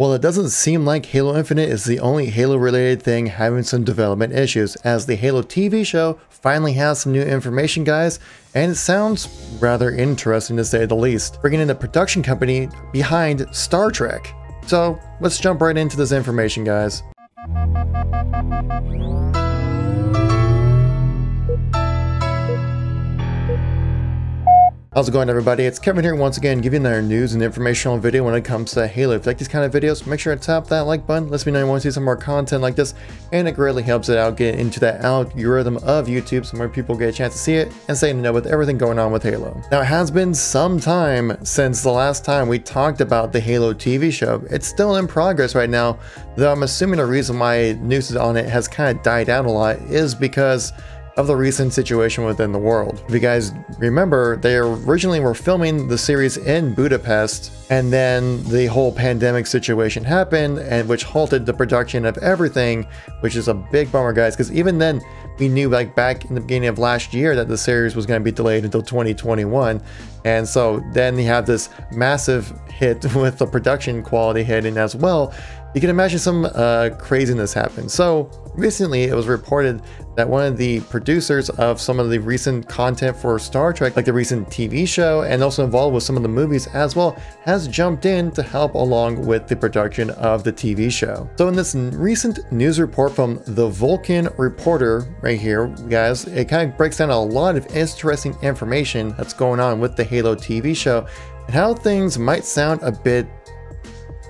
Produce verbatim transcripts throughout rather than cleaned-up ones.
Well, it doesn't seem like Halo Infinite is the only Halo-related thing having some development issues, as the Halo T V show finally has some new information, guys, and it sounds rather interesting to say the least, bringing in the production company behind Star Trek. So let's jump right into this information, guys. How's it going, everybody? It's Kevin here once again, giving you another news and informational video when it comes to Halo. If you like these kind of videos, make sure to tap that like button. Let me know you want to see some more content like this, and it greatly helps it out get into that algorithm of YouTube so more people get a chance to see it and stay in the know with everything going on with Halo. Now, it has been some time since the last time we talked about the Halo T V show. It's still in progress right now, though I'm assuming the reason why news on it has kind of died out a lot is because of the recent situation within the world. If you guys remember, they originally were filming the series in Budapest, and then the whole pandemic situation happened, and which halted the production of everything, which is a big bummer, guys, because even then we knew, like, back in the beginning of last year that the series was going to be delayed until twenty twenty-one. And so then you have this massive hit with the production quality hitting as well. You can imagine some uh, craziness happened. So recently it was reported that one of the producers of some of the recent content for Star Trek, like the recent T V show, and also involved with some of the movies as well, has jumped in to help along with the production of the T V show. So in this recent news report from the Vulcan Reporter right here, guys, it kind of breaks down a lot of interesting information that's going on with the Halo T V show and how things might sound a bit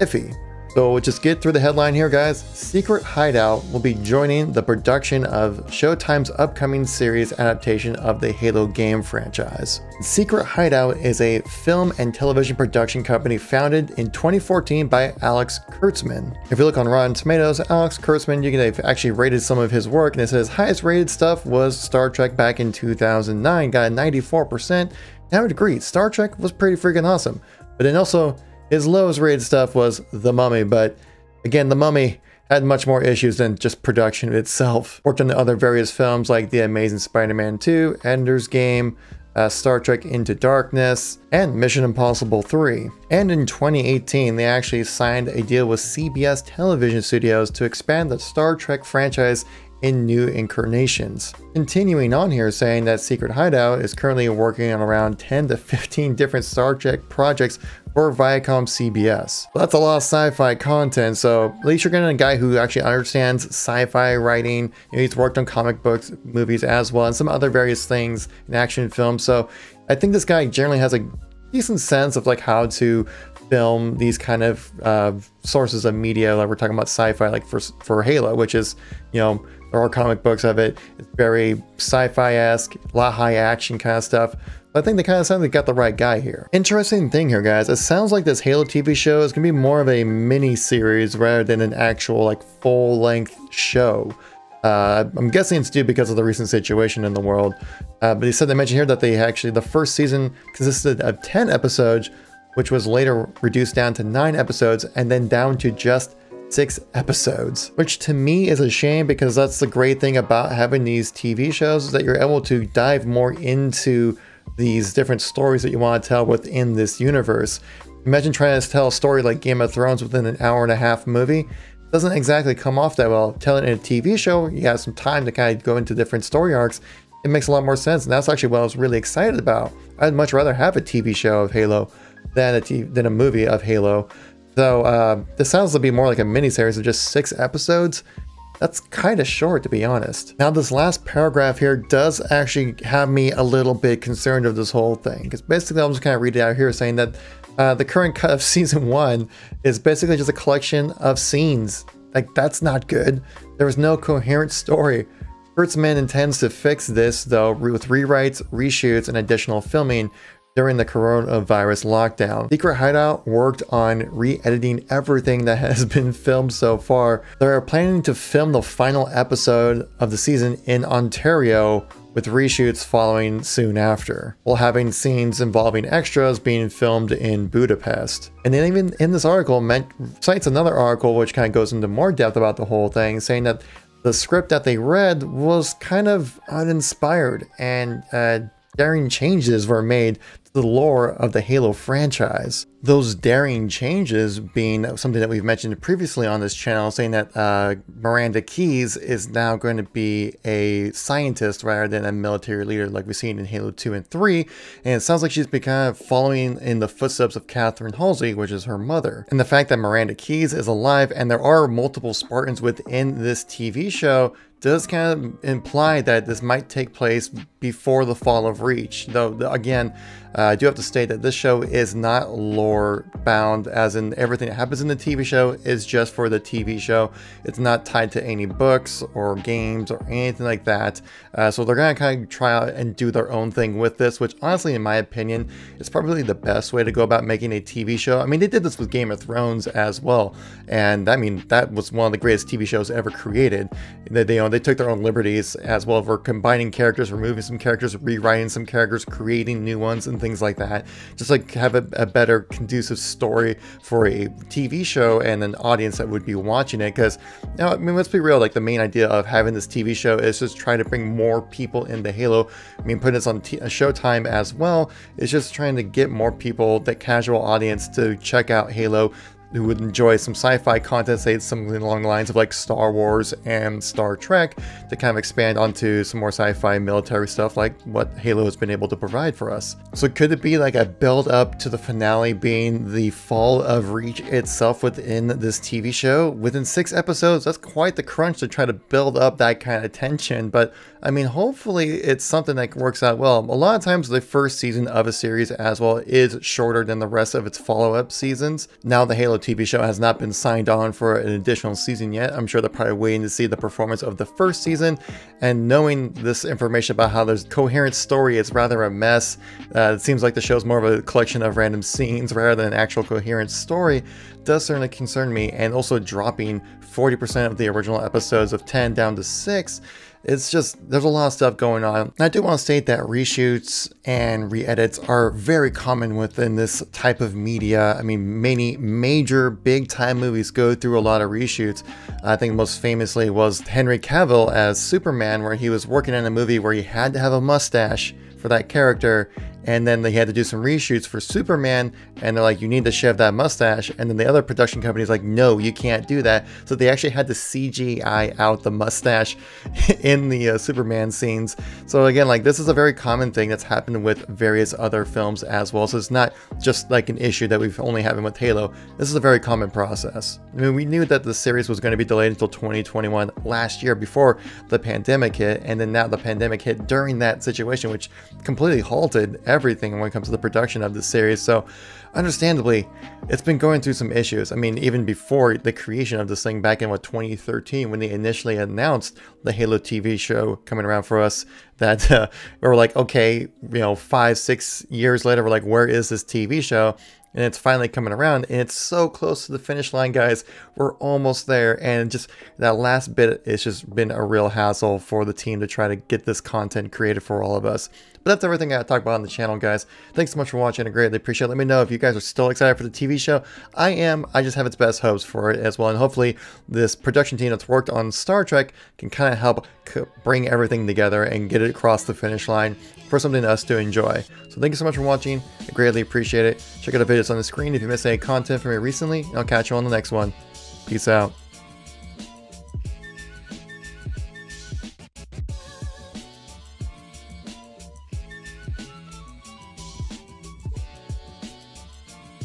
iffy. So we'll just get through the headline here, guys. Secret Hideout will be joining the production of Showtime's upcoming series adaptation of the Halo game franchise. Secret Hideout is a film and television production company founded in twenty fourteen by Alex Kurtzman. If you look on Rotten Tomatoes, Alex Kurtzman, you can, they've actually rated some of his work, and it says highest rated stuff was Star Trek back in two thousand nine, got a ninety-four percent. Now I would agree, Star Trek was pretty freaking awesome, but then also his lowest rated stuff was The Mummy, but again, The Mummy had much more issues than just production itself. Worked on other various films like The Amazing Spider-Man two, Ender's Game, uh, Star Trek Into Darkness, and Mission Impossible three. And in twenty eighteen, they actually signed a deal with C B S Television Studios to expand the Star Trek franchise in new incarnations. Continuing on here, saying that Secret Hideout is currently working on around ten to fifteen different Star Trek projects for Viacom C B S. Well, that's a lot of sci-fi content, so at least you're getting a guy who actually understands sci-fi writing. You know, he's worked on comic books, movies as well, and some other various things in action films. So I think this guy generally has a decent sense of like how to film these kind of uh, sources of media. Like we're talking about sci-fi, like for for Halo, which is, you know, there are comic books of it. It's very sci-fi-esque, a lot of high action kind of stuff. But I think they kind of sound like they got the right guy here. Interesting thing here, guys. It sounds like this Halo T V show is going to be more of a mini-series rather than an actual like full-length show. Uh, I'm guessing it's due because of the recent situation in the world. Uh, but he said they mentioned here that they actually, the first season consisted of ten episodes, which was later reduced down to nine episodes and then down to just six episodes, which to me is a shame, because that's the great thing about having these T V shows is that you're able to dive more into these different stories that you want to tell within this universe. Imagine trying to tell a story like Game of Thrones within an hour and a half movie. It doesn't exactly come off that well. Telling it in a T V show, you have some time to kind of go into different story arcs. It makes a lot more sense, and that's actually what I was really excited about. I'd much rather have a T V show of Halo than a, t than a movie of Halo. So uh, this sounds to be more like a miniseries of just six episodes. That's kind of short, to be honest. Now, this last paragraph here does actually have me a little bit concerned of this whole thing, because basically I'm just kind of reading out here saying that uh, the current cut of season one is basically just a collection of scenes. Like, that's not good. There was no coherent story. Kurtzman intends to fix this though with rewrites, reshoots, and additional filming during the coronavirus lockdown. Secret Hideout worked on re-editing everything that has been filmed so far. They are planning to film the final episode of the season in Ontario, with reshoots following soon after, while having scenes involving extras being filmed in Budapest. And then even in this article, cites another article which kind of goes into more depth about the whole thing, saying that the script that they read was kind of uninspired, and uh, daring changes were made to the lore of the Halo franchise. Those daring changes being something that we've mentioned previously on this channel, saying that uh, Miranda Keyes is now going to be a scientist rather than a military leader like we've seen in Halo two and three, and it sounds like she's been kind of following in the footsteps of Catherine Halsey, which is her mother. And the fact that Miranda Keyes is alive and there are multiple Spartans within this T V show does kind of imply that this might take place before the fall of Reach. Though, again, uh, I do have to state that this show is not lore bound, as in everything that happens in the T V show is just for the T V show. It's not tied to any books or games or anything like that. Uh, so they're gonna kind of try out and do their own thing with this, which honestly, in my opinion, is probably the best way to go about making a T V show. I mean, they did this with Game of Thrones as well. And I mean, that was one of the greatest T V shows ever created. They, they They took their own liberties as well for combining characters, removing some characters, rewriting some characters, creating new ones and things like that. Just like have a, a better conducive story for a T V show and an audience that would be watching it. Because, you know, I mean, let's be real, like the main idea of having this T V show is just trying to bring more people into Halo. I mean, putting this on T Showtime as well is just trying to get more people, that casual audience, to check out Halo, who would enjoy some sci-fi content, say something along the lines of like Star Wars and Star Trek, to kind of expand onto some more sci-fi military stuff like what Halo has been able to provide for us. So could it be like a build up to the finale being the fall of Reach itself within this T V show? Within six episodes, that's quite the crunch to try to build up that kind of tension. But I mean, hopefully it's something that works out well. A lot of times the first season of a series as well is shorter than the rest of its follow-up seasons. Now the Halo T V show has not been signed on for an additional season yet. I'm sure they're probably waiting to see the performance of the first season, and knowing this information about how there's coherent story, it's rather a mess. Uh, it seems like the show's more of a collection of random scenes rather than an actual coherent story. Does certainly concern me, and also dropping forty percent of the original episodes of ten down to six. It's just, there's a lot of stuff going on. And I do want to state that reshoots and re-edits are very common within this type of media. I mean, many major big time movies go through a lot of reshoots. I think most famously was Henry Cavill as Superman, where he was working in a movie where he had to have a mustache for that character, and then they had to do some reshoots for Superman, and they're like, you need to shave that mustache, and then the other production company's like, no, you can't do that. So they actually had to C G I out the mustache in the uh, Superman scenes. So again, like, this is a very common thing that's happened with various other films as well, so it's not just like an issue that we've only having with Halo. This is a very common process. I mean, we knew that the series was going to be delayed until twenty twenty-one last year before the pandemic hit, and then now the pandemic hit during that situation, which completely halted everything when it comes to the production of this series. So understandably, it's been going through some issues. I mean, even before the creation of this thing back in what, twenty thirteen, when they initially announced the Halo T V show coming around for us, that uh, we were like, okay, you know, five, six years later, we're like, where is this T V show? And it's finally coming around, and it's so close to the finish line, guys. We're almost there, and just that last bit, it's just been a real hassle for the team to try to get this content created for all of us. But that's everything I gotta talk about on the channel, guys. Thanks so much for watching. I greatly appreciate it. Let me know if you guys are still excited for the T V show. I am. I just have its best hopes for it as well, and hopefully this production team that's worked on Star Trek can kind of help bring everything together and get it across the finish line for something to us to enjoy. So thank you so much for watching. I greatly appreciate it. Check out a video on the screen if you missed any content from me recently, and I'll catch you on the next one. Peace out.